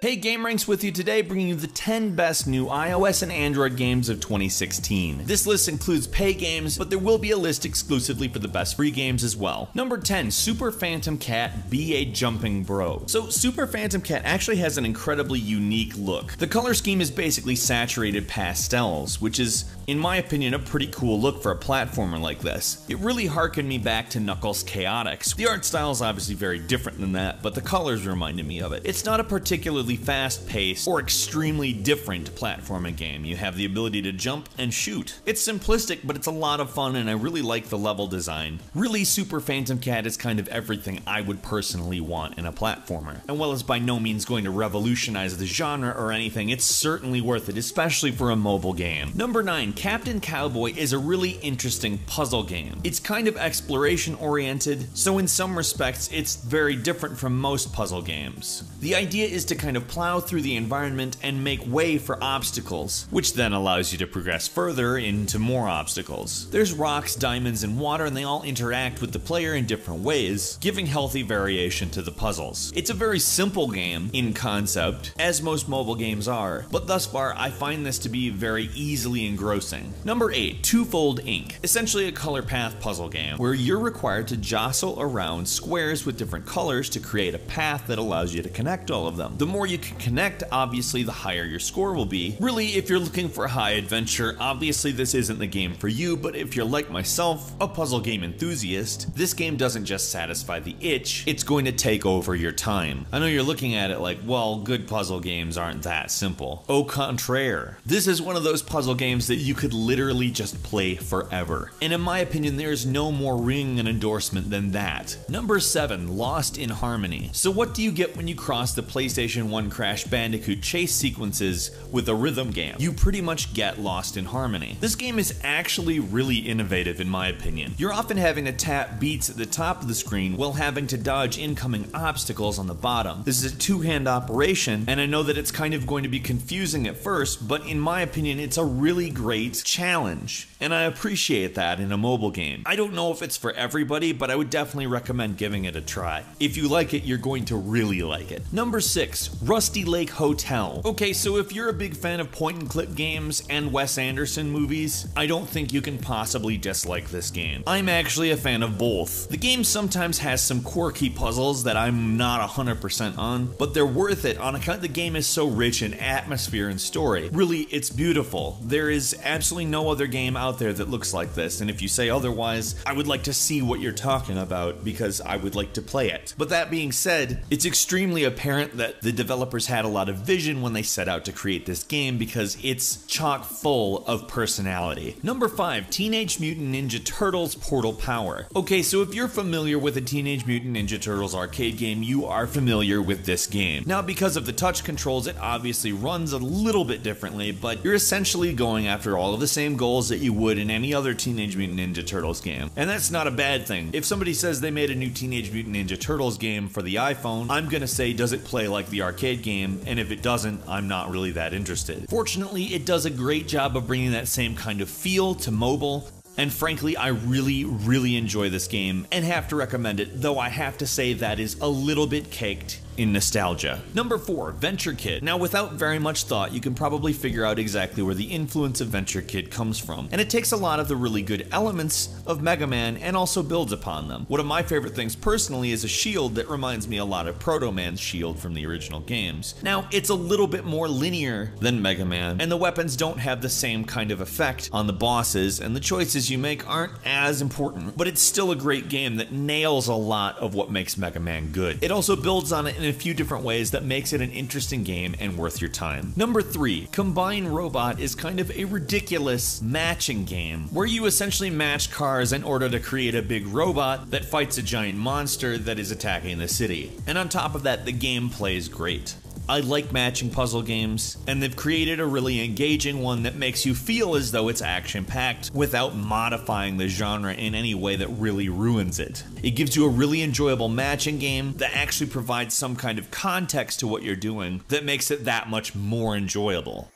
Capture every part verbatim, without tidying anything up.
Hey, Gameranx with you today, bringing you the ten best new iOS and Android games of twenty sixteen. This list includes pay games, but there will be a list exclusively for the best free games as well. Number ten, Super Phantom Cat, Be a Jumping Bro. So Super Phantom Cat actually has an incredibly unique look. The color scheme is basically saturated pastels, which is, in my opinion, a pretty cool look for a platformer like this. It really harkened me back to Knuckles Chaotix. The art style is obviously very different than that, but the colors reminded me of it. It's not a particularly fast-paced or extremely different platforming game. You have the ability to jump and shoot. It's simplistic, but it's a lot of fun, and I really like the level design. Really, Super Phantom Cat is kind of everything I would personally want in a platformer. And while it's by no means going to revolutionize the genre or anything, it's certainly worth it, especially for a mobile game. Number nine, Captain Cowboy is a really interesting puzzle game. It's kind of exploration-oriented, so in some respects, it's very different from most puzzle games. The idea is to kind of plow through the environment and make way for obstacles, which then allows you to progress further into more obstacles. There's rocks, diamonds, and water, and they all interact with the player in different ways, giving healthy variation to the puzzles. It's a very simple game in concept, as most mobile games are, but thus far I find this to be very easily engrossing. Number eight, Twofold Ink, essentially a color path puzzle game where you're required to jostle around squares with different colors to create a path that allows you to connect all of them. The more you you can connect, obviously the higher your score will be. Really, if you're looking for high adventure, obviously this isn't the game for you, but if you're like myself, a puzzle game enthusiast, this game doesn't just satisfy the itch, it's going to take over your time. I know you're looking at it like, well, good puzzle games aren't that simple. Au contraire. This is one of those puzzle games that you could literally just play forever. And in my opinion, there is no more ringing an endorsement than that. Number seven, Lost in Harmony. So what do you get when you cross the PlayStation one Crash Bandicoot chase sequences with a rhythm game? You pretty much get Lost in Harmony. This game is actually really innovative in my opinion. You're often having to tap beats at the top of the screen while having to dodge incoming obstacles on the bottom. This is a two-hand operation, and I know that it's kind of going to be confusing at first, but in my opinion it's a really great challenge, and I appreciate that in a mobile game. I don't know if it's for everybody, but I would definitely recommend giving it a try. If you like it, you're going to really like it. Number six, Rusty Lake Hotel. Okay, so if you're a big fan of point-and-click games and Wes Anderson movies, I don't think you can possibly dislike this game. I'm actually a fan of both. The game sometimes has some quirky puzzles that I'm not one hundred percent on, but they're worth it on account the game is so rich in atmosphere and story. Really, it's beautiful. There is absolutely no other game out there that looks like this, and if you say otherwise, I would like to see what you're talking about because I would like to play it. But that being said, it's extremely apparent that the developers Developers had a lot of vision when they set out to create this game because it's chock full of personality. Number five, Teenage Mutant Ninja Turtles Portal Power. Okay, so if you're familiar with a Teenage Mutant Ninja Turtles arcade game, you are familiar with this game. Now, because of the touch controls, it obviously runs a little bit differently, but you're essentially going after all of the same goals that you would in any other Teenage Mutant Ninja Turtles game. And that's not a bad thing. If somebody says they made a new Teenage Mutant Ninja Turtles game for the iPhone, I'm gonna say, does it play like the arcade game? And if it doesn't, I'm not really that interested. Fortunately, it does a great job of bringing that same kind of feel to mobile, and frankly, I really, really enjoy this game and have to recommend it, though I have to say that is a little bit caked in nostalgia. Number four, Venture Kid. Now, without very much thought, you can probably figure out exactly where the influence of Venture Kid comes from, and it takes a lot of the really good elements of Mega Man and also builds upon them. One of my favorite things personally is a shield that reminds me a lot of Proto Man's shield from the original games. Now, it's a little bit more linear than Mega Man, and the weapons don't have the same kind of effect on the bosses, and the choices you make aren't as important, but it's still a great game that nails a lot of what makes Mega Man good. It also builds on it in a few different ways that makes it an interesting game and worth your time. Number three, Combine Robot is kind of a ridiculous matching game where you essentially match cars in order to create a big robot that fights a giant monster that is attacking the city. And on top of that, the game plays great. I like matching puzzle games, and they've created a really engaging one that makes you feel as though it's action-packed without modifying the genre in any way that really ruins it. It gives you a really enjoyable matching game that actually provides some kind of context to what you're doing that makes it that much more enjoyable.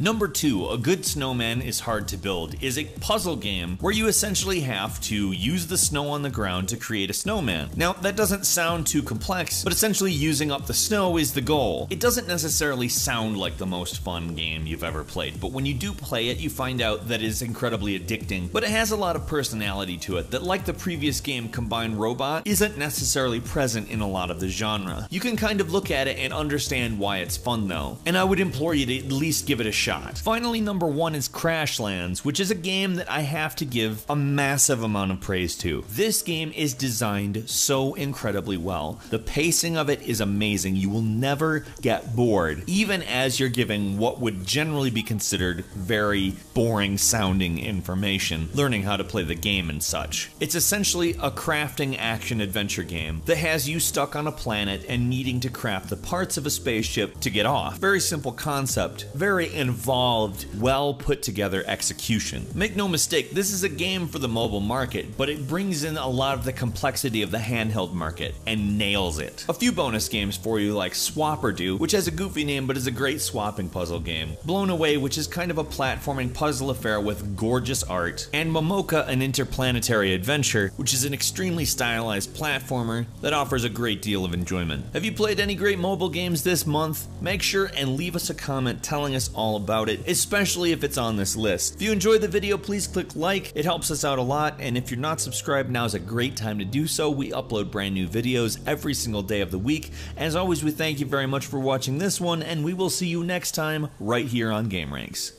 Number two, A Good Snowman is Hard to Build is a puzzle game where you essentially have to use the snow on the ground to create a snowman. Now, that doesn't sound too complex, but essentially using up the snow is the goal. It doesn't necessarily sound like the most fun game you've ever played, but when you do play it, you find out that it's incredibly addicting, but it has a lot of personality to it that, like the previous game Combine Robot, isn't necessarily present in a lot of the genre. You can kind of look at it and understand why it's fun though, and I would implore you to at least give it a shot. Shot. Finally, number one is Crashlands, which is a game that I have to give a massive amount of praise to. This game is designed so incredibly well. The pacing of it is amazing. You will never get bored, even as you're giving what would generally be considered very boring sounding information, learning how to play the game and such. It's essentially a crafting action adventure game that has you stuck on a planet and needing to craft the parts of a spaceship to get off. Very simple concept, very innovative. Involved, well put together execution. Make no mistake, this is a game for the mobile market, but it brings in a lot of the complexity of the handheld market and nails it. A few bonus games for you like Swapper Do, which has a goofy name but is a great swapping puzzle game, Blown Away, which is kind of a platforming puzzle affair with gorgeous art, and Momoka, an interplanetary adventure, which is an extremely stylized platformer that offers a great deal of enjoyment. Have you played any great mobile games this month? Make sure and leave us a comment telling us all about about it, especially if it's on this list. If you enjoyed the video, please click like. It helps us out a lot, and if you're not subscribed, now's a great time to do so. We upload brand new videos every single day of the week. As always, we thank you very much for watching this one, and we will see you next time right here on Gameranx.